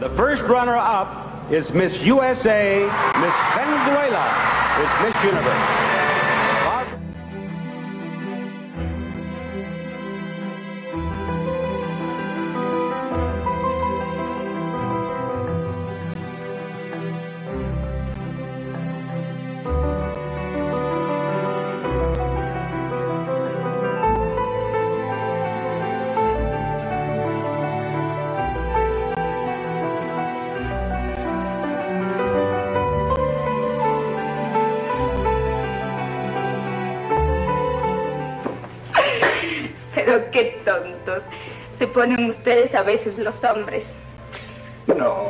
The first runner-up is Miss USA, Miss Venezuela is Miss Universe. Pero qué tontos se ponen ustedes a veces los hombres. No.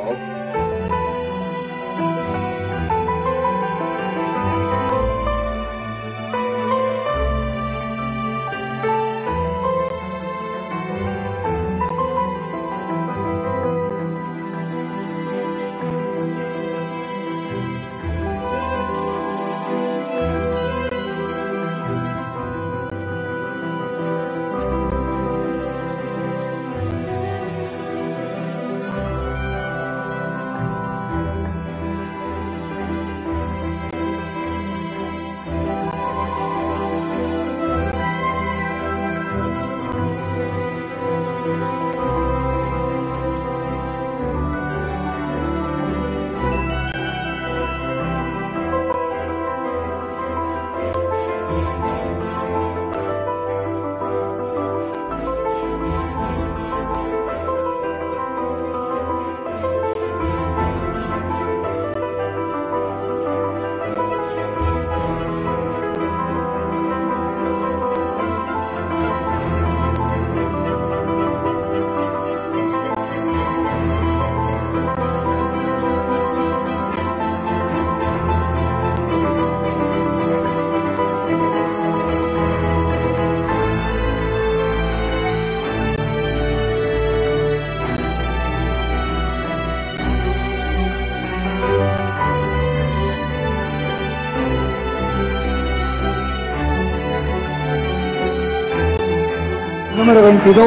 Número 22,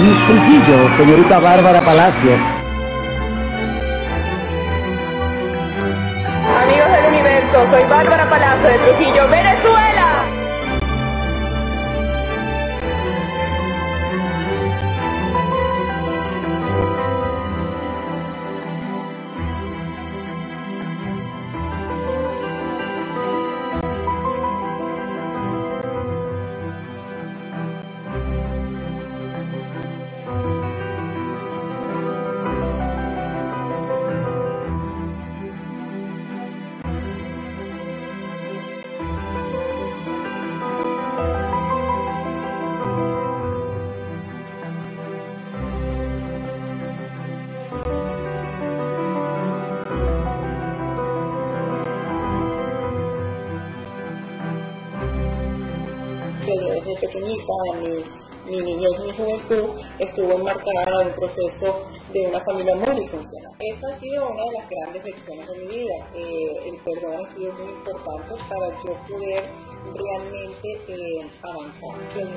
Miss Trujillo, señorita Bárbara Palacios. Amigos del universo, soy Bárbara Palacios de Trujillo, Venezuela. Desde muy pequeñita, mi niñez, mi juventud estuvo enmarcada en un proceso de una familia muy disfuncional. Esa ha sido una de las grandes lecciones de mi vida. El perdón ha sido muy importante para yo poder realmente avanzar.